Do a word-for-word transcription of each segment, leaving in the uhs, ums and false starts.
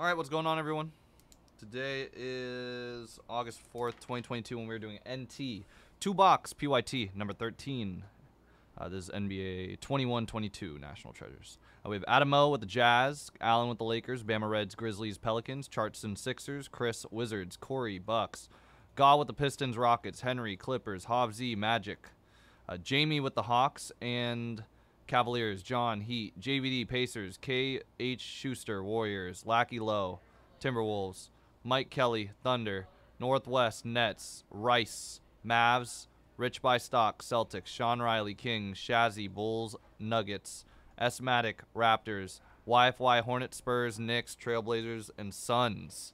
All right, what's going on, everyone? Today is August fourth, twenty twenty-two, when we were doing N T. Two box P Y T, number thirteen. Uh, this is N B A twenty-one twenty-two, National Treasures. Uh, we have Adamo with the Jazz, Allen with the Lakers, Bama Reds, Grizzlies, Pelicans, Chartson Sixers, Chris Wizards, Corey Bucks, Gaw with the Pistons, Rockets, Henry, Clippers, Hovzy, Magic, uh, Jamie with the Hawks, and Cavaliers, John, Heat, J V D, Pacers, K H Schuster, Warriors, Lackey Lowe, Timberwolves, Mike Kelly, Thunder, Northwest, Nets, Rice, Mavs, Rich by Stock, Celtics, Sean Riley, Kings, Shazzy, Bulls, Nuggets, Smatic, Raptors, Y F Y, Hornets, Spurs, Knicks, Trailblazers, and Suns.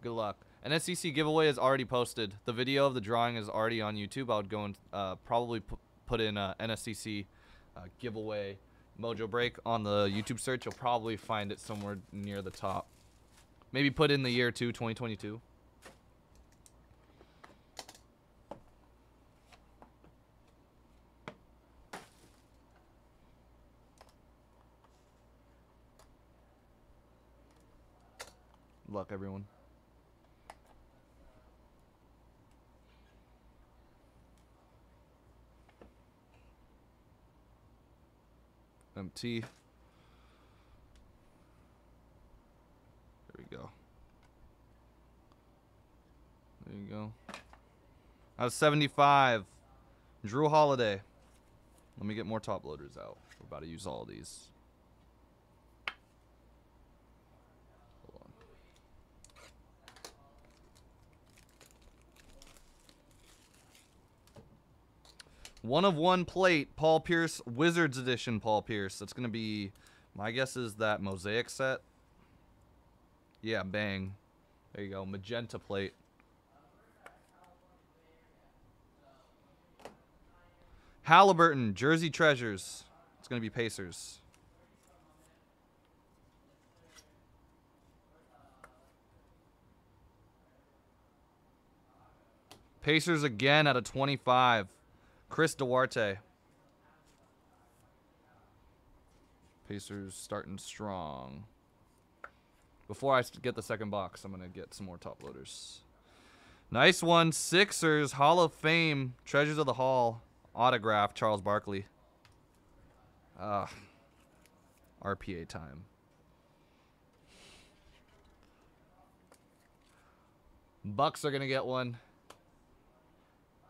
Good luck. An S E C giveaway is already posted. The video of the drawing is already on YouTube. I would go and uh, probably put in a N S C C uh, giveaway Mojo Break on the YouTube search. You'll probably find it somewhere near the top. Maybe put in the year too, twenty twenty-two. Good luck, everyone. M T. There we go. There you go. I was seventy-five. Drew Holiday. Let me get more top loaders out. We're about to use all of these. One of one plate, Paul Pierce, Wizards edition Paul Pierce. That's going to be, my guess is that mosaic set. Yeah, bang. There you go, magenta plate. Halliburton, Jersey Treasures. It's going to be Pacers. Pacers again out of twenty-five. Chris Duarte. Pacers starting strong. Before I get the second box, I'm going to get some more top loaders. Nice one. Sixers, Hall of Fame, Treasures of the Hall, autograph, Charles Barkley. Ah, R P A time. Bucks are going to get one.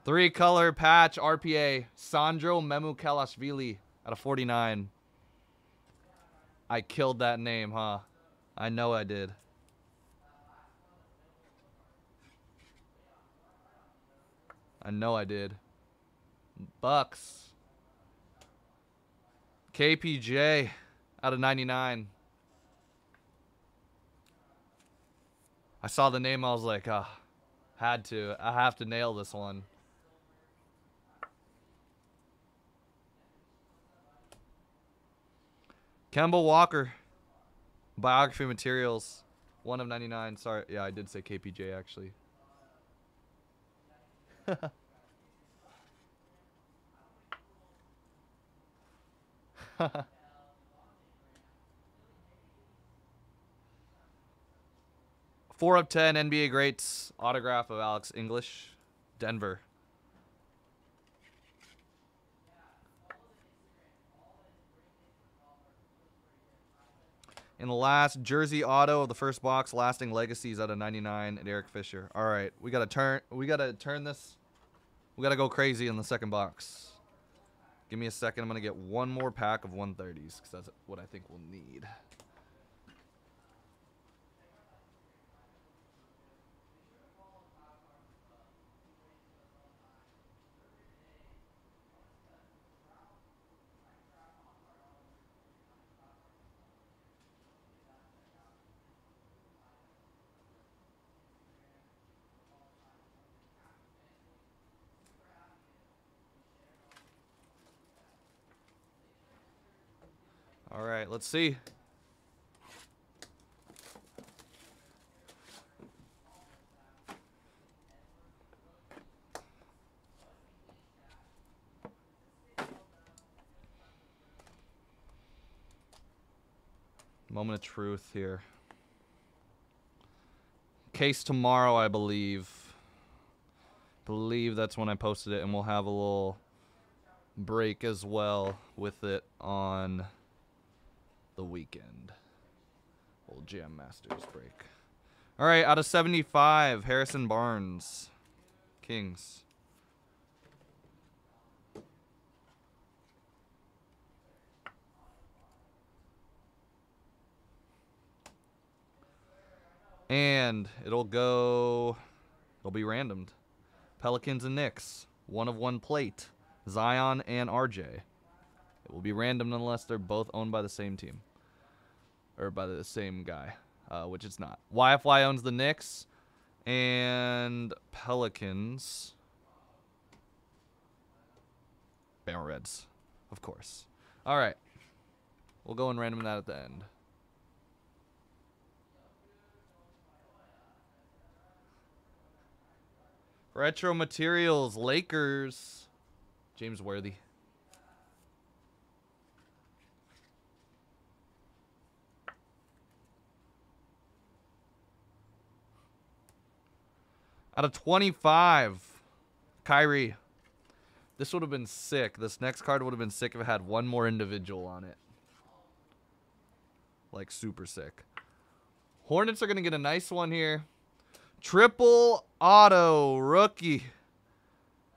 Three color patch R P A, Sandro Memu Kalashvili out of forty-nine. I killed that name, huh? I know I did. I know I did. Bucks. K P J out of ninety-nine. I saw the name, I was like, ah, oh, had to. I have to nail this one. Kemba Walker, biography materials, one of ninety-nine. Sorry, yeah, I did say K P J actually. Four up ten N B A greats, autograph of Alex English, Denver. In the last jersey auto of the first box, lasting legacies out of ninety-nine at Eric Fisher. All right, we gotta turn. We gotta turn this. We gotta go crazy in the second box. Give me a second. I'm gonna get one more pack of one thirties because that's what I think we'll need. All right, let's see. Moment of truth here. case tomorrow, I believe. Believe that's when I posted it, and we'll have a little break as well with it on the weekend. Old Jam Masters break. All right, out of seventy-five, Harrison Barnes, Kings. And it'll go, it'll be randomed. Pelicans and Knicks, one of one plate, Zion and R J. It will be random unless they're both owned by the same team, or by the same guy, uh, which it's not. Y F Y owns the Knicks and Pelicans. Bama Reds, of course. All right, we'll go and random that at the end. Retro Materials, Lakers, James Worthy. Out of twenty-five, Kyrie. This would have been sick. This next card would have been sick if it had one more individual on it. Like, super sick. Hornets are going to get a nice one here. Triple auto rookie.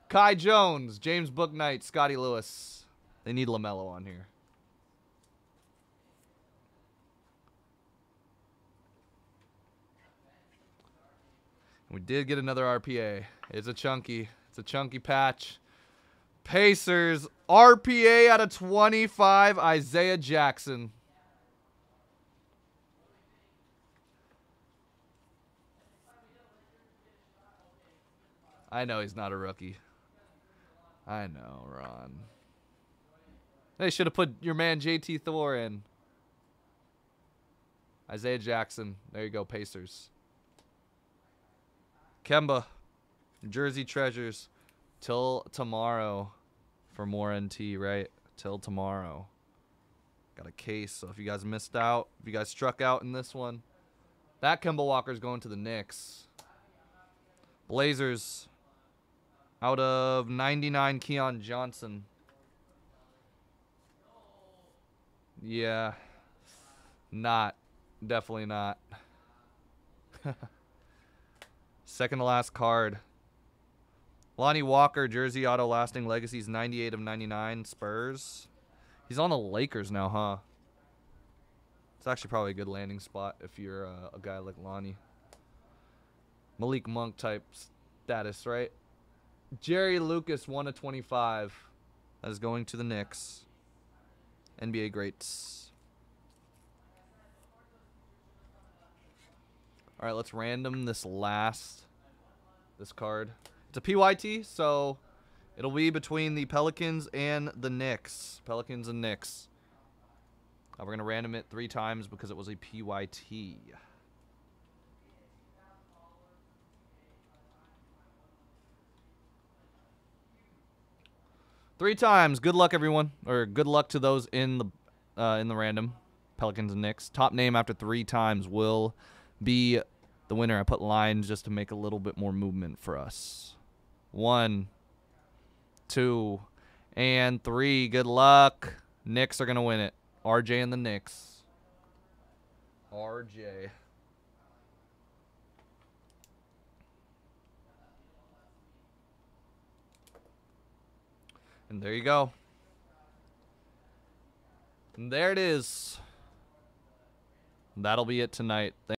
Kai Jones, James Bouknight, Scotty Lewis. They need LaMelo on here. We did get another R P A. It's a chunky. It's a chunky patch. Pacers, R P A out of twenty-five, Isaiah Jackson. I know he's not a rookie. I know, Ron. They should have put your man J T Thor in. Isaiah Jackson. There you go, Pacers. Kemba. Jersey Treasures. Till tomorrow for more N T, right? Till tomorrow. Got a case, so if you guys missed out, if you guys struck out in this one, that Kemba Walker's going to the Knicks. Blazers. Out of ninety-nine, Keon Johnson. Yeah. Not. Definitely not. Second to last card. Lonnie Walker, jersey auto lasting legacies, ninety-eight of ninety-nine, Spurs. He's on the Lakers now, huh? It's actually probably a good landing spot if you're uh, a guy like Lonnie. Malik Monk type status, right? Jerry Lucas, one of twenty-five. That is going to the Knicks. N B A greats. All right, let's random this last, this card. It's a P Y T, so it'll be between the Pelicans and the Knicks. Pelicans and Knicks. Now we're going to random it three times because it was a P Y T. Three times. Good luck, everyone, or good luck to those in the uh, in the random. Pelicans and Knicks. Top name after three times will be the winner. I put lines just to make a little bit more movement for us. One, two, and three. Good luck. Knicks are gonna win it. R J and the Knicks. R J. And there you go. And there it is. That'll be it tonight. Thank